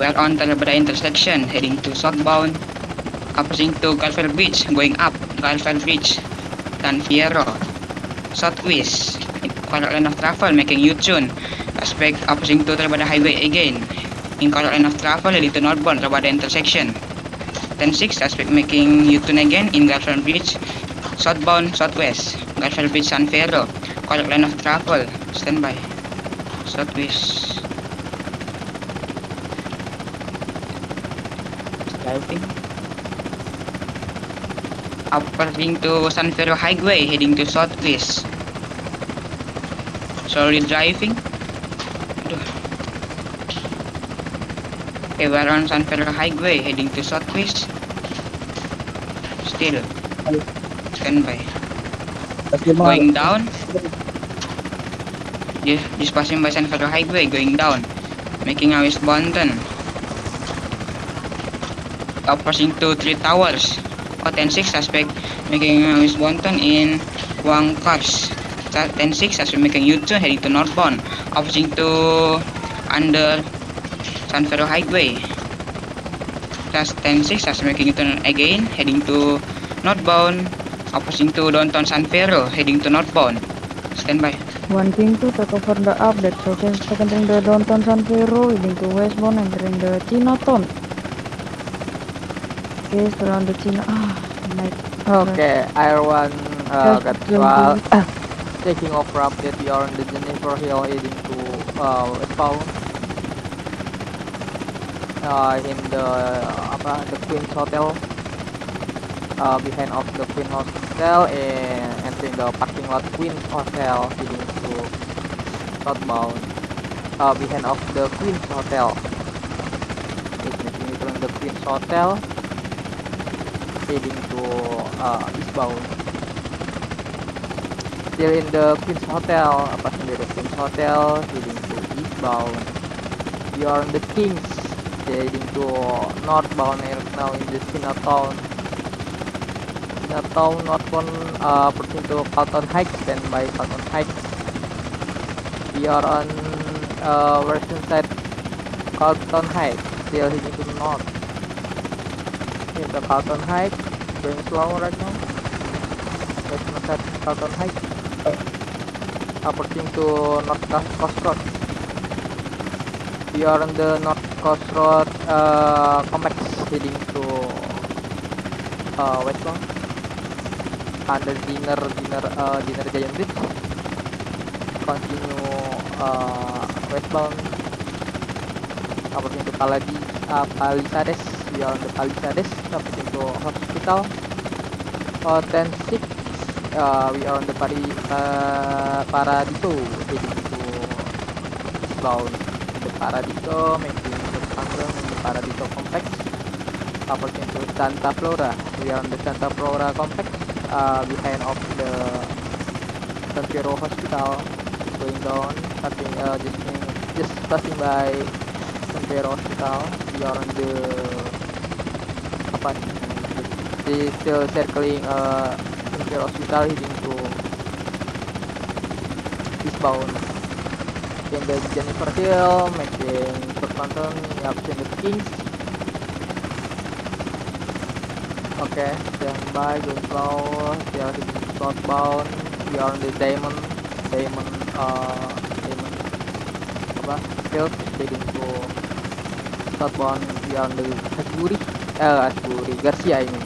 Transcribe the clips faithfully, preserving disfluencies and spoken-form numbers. We are on Talabada intersection, heading to southbound, approaching to Calfell Bridge, going up Calfell Bridge, San Fierro, southwest, color line of travel, making U-tune, aspect approaching to Talabada Highway again, in color line of travel, heading to northbound Talabada intersection, ten six, aspect making U-tune again, in Calfell Bridge, southbound, southwest, Calfell Bridge, San Fierro, color line of travel, standby, southwest. Approaching to San Fierro Highway, heading to southwest. Sorry, driving. Okay, we're on San Fierro Highway, heading to southwest. Still. Standby. Going down. Just, just passing by San Fierro Highway, going down. Making our westbound turn. Approaching to Three Towers, oh, ten six aspect making uh, westbound turn in Wang Cars, ten six aspect making U-turn heading to northbound, approaching to under San Fierro Highway, plus ten six aspect making U-turn again heading to northbound, approaching to downtown San Fierro heading to northbound, standby. one thing two, take over the update, so change entering the downtown San Fierro heading to westbound entering the Chinatown. Okay, around the China. Oh, okay, Air One uh, Gatwal taking over update. We are on the Jennifer Hill heading to uh, westbound uh, in the uh, the Queen's Hotel, uh, behind of the Queen's Hotel and entering the parking lot Queen's Hotel heading to southbound, uh, behind of the Queen's Hotel. Making it on the Queen's Hotel. Heading to uh, eastbound. Still in the Queen's Hotel, approaching the Queen's Hotel, heading to eastbound. You are on the Kings, heading to northbound right now in the Chinatown. Chinatown northbound, uh, approaching to Carlton Heights, standby Carlton Heights. We are on uh, western side Carlton Heights, still heading to the north. The Carlton Heights, going slow right now. Let's look at Carlton Heights. Approaching to North Coast Road. We are on the North Coast Road uh, complex heading to uh, westbound. Under dinner, dinner, uh, dinner Giant Beach. Continue uh, westbound. Approaching to Paladi, uh, Palisades. We are on the Palisades, approaching to hospital. Oh, ten six, uh, we are on the Pari, uh, Paradiso, heading to eastbound. The Paradiso, making the Tangerang in the Paradiso complex. Approaching to Santa Flora, we are on the Santa Flora complex, uh, behind of the San Fierro Hospital. Going down, starting, uh, just, just passing by San Fierro Hospital. We are on the But they is still circling uh, in the hospital heading to eastbound. In the Jennifer Hill, making short mountain up in the Kings. Okay, stand by, going slow, they are heading southbound. We are on the Diamond, Diamond, uh, Diamond, apa, field, heading to southbound. We are on the Hasburi. Uh, Asbury Garcia, I mean.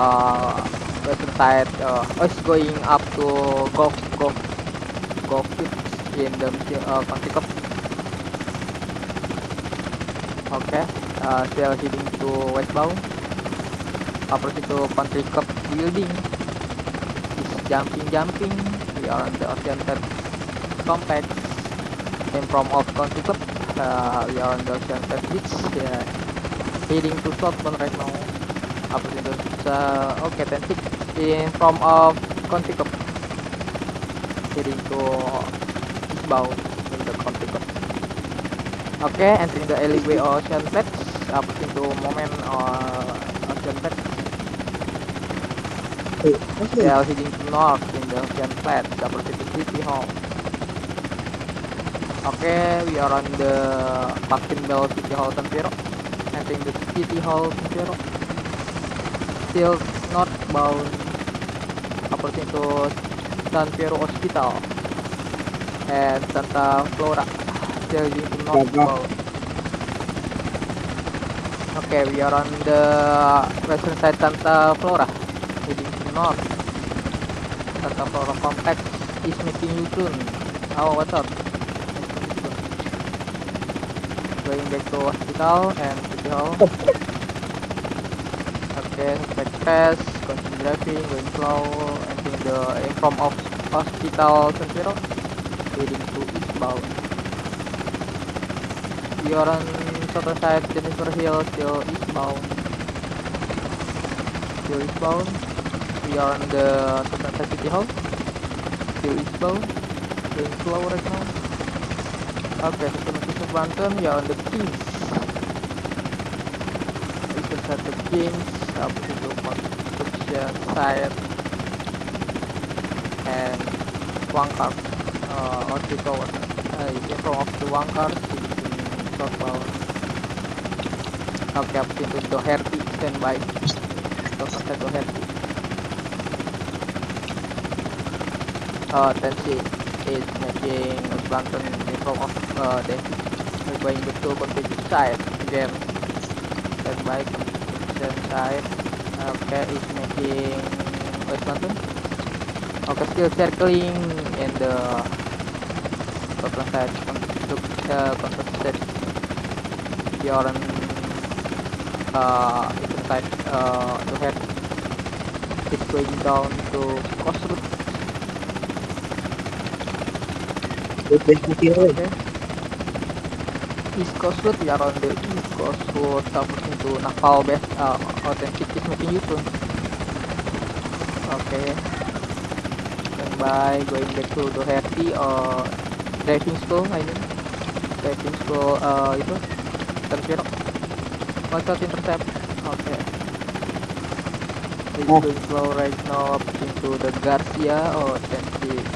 Uh, western side, uh, is going up to golf, golf, golf tips in the uh, country cup. Okay, uh, still heading to westbound. Approaching to country cup building. It's jumping, jumping. We are on the Ocean Third Complex. Came from off country cup. Uh, we are on the Ocean Third Beach. Yeah. Heading to southbound right now. Approaching to uh, okay, ten six in from of Country Cup. Heading to eastbound in the Country Cup. Okay, entering the alleyway Ocean Pets. Approaching to Moment uh, Ocean Pets. Hey, okay. Yeah, heading to north in the Ocean Pets. Approaching to City Hall. Okay, we are on the Pasquinbel City Hall Tempiro, entering the City Hall Tempiro. Still northbound, approaching to San Piero Hospital and Santa Flora, still using northbound. Okay, we are on the western side Santa Flora, heading north. Santa Flora complex is meeting you soon. Oh, what's up? Going back to hospital and city hall. Okay, back fast, continue driving, going slow, entering the inform of hospital Sentiro, heading to eastbound. We are on southern side Jennifer Hill, still eastbound. Still eastbound. We are on the southern side city hall, still eastbound. Going slow right now. Okay, so to Banten, we are on the Kings. This is at the Kings, up to the construction site and Wangkar, uh, or the tower. Uh, in front of the Wangkar, in southbound. Okay, up to the Doherty, standby. South of Doherty. Uh, that's it. Is making Banten in front of uh, the we're going to go to the side again that bike the side. Okay, is making West Banten. Okay, still circling in the top side construction. You are on uh inside uh the head is going down to Coast Road. Okay. East Coast Road, we are on the East Coast Road, approaching to Nafal Best, uh, authentic is making you soon. Okay, stand by, going back to Doherty or driving school, I mean driving school, uh, itu Tempiro. What's that intercept? Okay, it's going slow right now, approaching to the Garcia or authentic.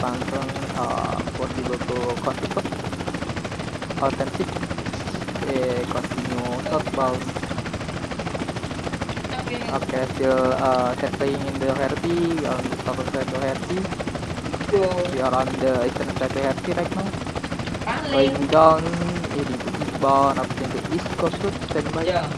Banten, uh, possible to continue authentic, uh, continue southbound. Okay, okay, still uh, settling in the Doherty, we are on the southern side Doherty. Yeah. We are on the eastern side Doherty right now. Finally. Going down, heading to eastbound, up to the East Coast Road, standby. Yeah.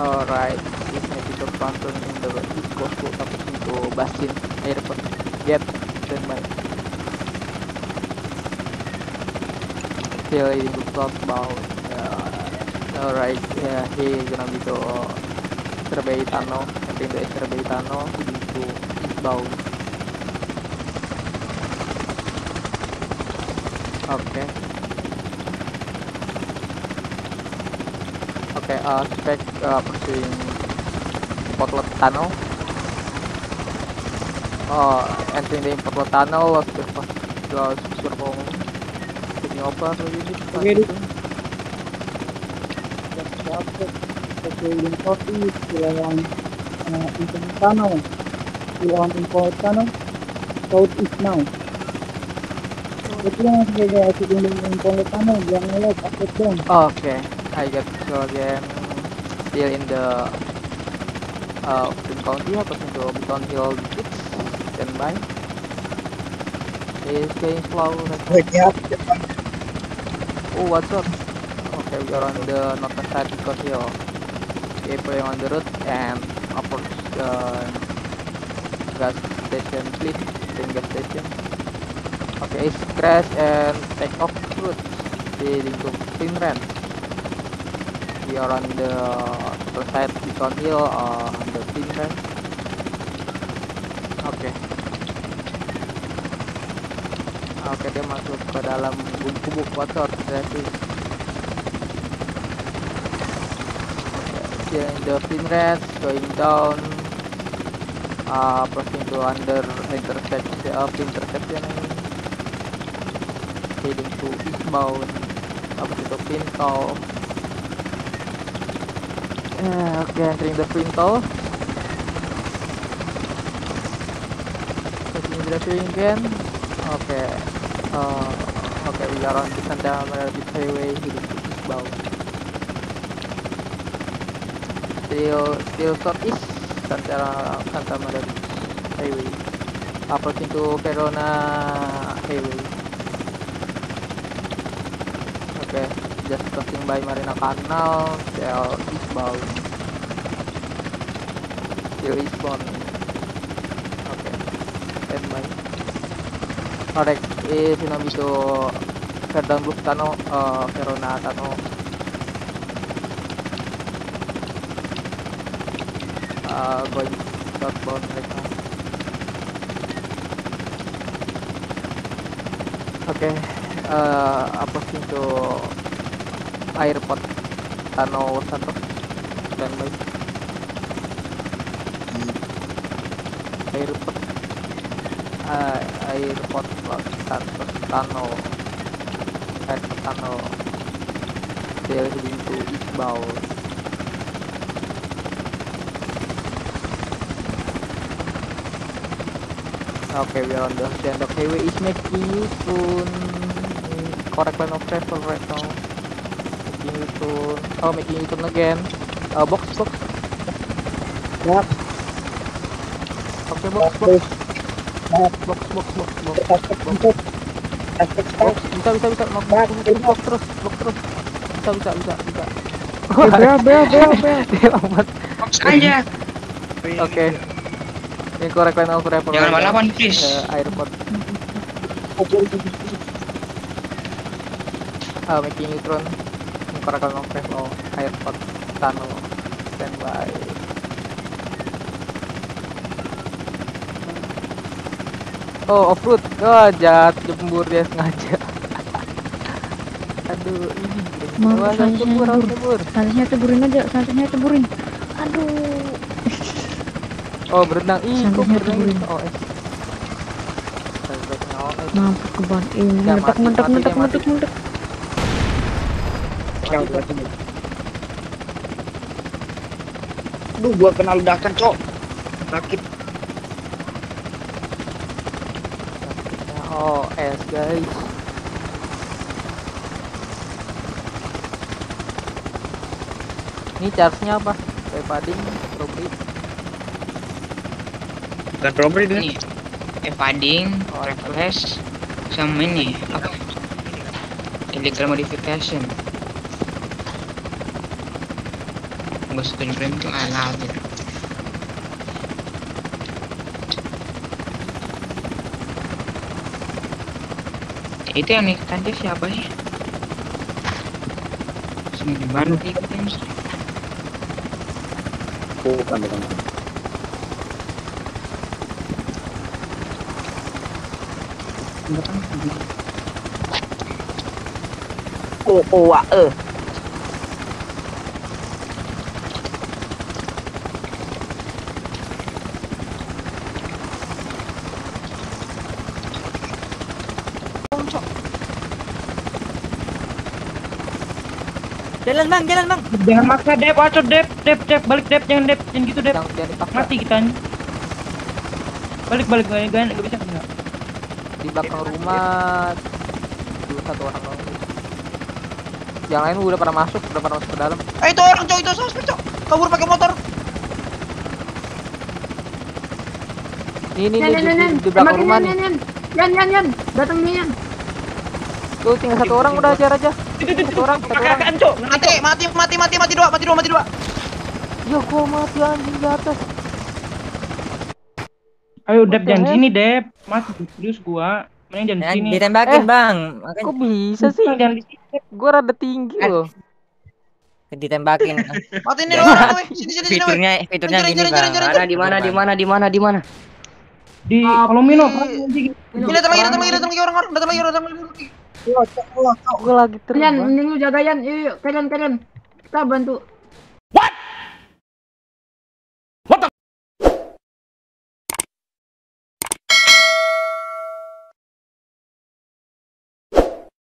Alright, this is the Banten in the East Coast Road, up to Basin. Airport, yep, standby. Still eating the clock about, uh, alright, yeah, he is gonna be to Estrebeitano, I think the Estrebeitano to eastbound. Okay. Okay, uh, spec, uh, pursuing Potletano. Oh, entering the import tunnel was the first was super taking over the unit. Okay, I got so again still in the uh county, approaching to Beacon Hill. Standby. Is going slow. Oh, what's up? Okay, we are on the northern side because here. Okay, playing on the road and approach the gas station, please. The gas station. Okay, it's crash and take off route. Heading to Finland. We are on the northern side because here on the Finland. Oke, okay. Oke okay, dia masuk ke dalam gubuk kotor driving. Okay, the fin race going down, uh, approaching to under intersection of intersection, heading to eastbound, approaching to Pinto. Uh, Oke, okay, entering the Pinto. Mediterranean again. Okay. Uh, okay, we are on the Santa Meredith Highway heading eastbound. Still, still southeast Santa Santa Meredith Highway, approaching to Verona Highway. Okay, just crossing by Marina Canal. Still eastbound. Still eastbound. Correct, eh, sinabi to Verdun Group Tano, uh, Verona Tano. Uh, going southbound right now. Okay, uh, approaching to airport Tano Santos. Standby. Airport. Uh, airport Santos Tano, Santos Tano, they are heading to eastbound. Okay, we are on the Oceanic Highway. Is making you soon correct line of travel right now. Making you soon. Oh, making you soon again. Uh, box, box. What? Okay, box, box. Box, box, box, box, box, box, box, box, bisa, bisa, bisa, box, box, box, terus, box, terus, bisa, bisa, bisa, bisa, bel, bel, bel, bel, box aja. Oke, ini correct line of travel. Jangan balapan, please. Airport. Ah, making neutron. Ini correct line of travel. Airport, tunnel, standby. Oh, off-road. Oh, jahat jembur dia sengaja. Aduh, ini malah jembur, jembur. Seharusnya ceburin aja, seharusnya ceburin. Aduh. Oh, berenang. Ih, kok berenang O S. Mampus ke ban ini. Mentek, mentek, mentek, mentek, mentek. Aduh, gua kena ledakan, Cok. Sakit. O S guys. Ini charge-nya apa? Evading, robbery. Bukan robbery ini. Evading, reckless, sama ini apa? Illegal modification. Gua setuju frame tuh alat gitu. Itu yang nikahkan dia siapa sih? Sini di mana dia ikutin sih? Bukan, bukan. Oh, oh, wah, eh. Jalan bang, jalan bang. Jangan maksa Dep, aco Dep, Dep, Dep, balik Dep, jangan Dep, jangan gitu Dep. Mati kita nih. Balik, balik, gak, gak, gak bisa enggak. Di belakang rumah dua satu orang lagi. Yang lain udah pada masuk, udah pada masuk ke dalam. Eh itu orang cowok itu suspek cowok, kabur pakai motor. Ini nih di belakang rumah nih. Yan, yan, yan, datang nih yan. Tuh tinggal satu orang udah ajar aja. Satu orang, satu orang. Mati, mati, mati, mati, mati dua, mati dua, mati dua. Ya, gua mati anjing di atas. Ayo, Dep, jangan sini, Dep. Mati, serius gua. Mending jangan sini. Ditembakin, Bang. Kok bisa sih? Jangan di sini. Gua rada tinggi loh. Ditembakin. Mati ini orang, weh. Sini, sini, sini. Fiturnya, fiturnya gini, Bang. Ada di mana, di mana, di mana, di mana? Di Palomino. Ini datang lagi, datang lagi, datang lagi orang-orang. Datang lagi, datang lagi. Gua lagi terus. Yan, mending lu jagain. Yuk, yuk, kalian, kalian. Kita bantu.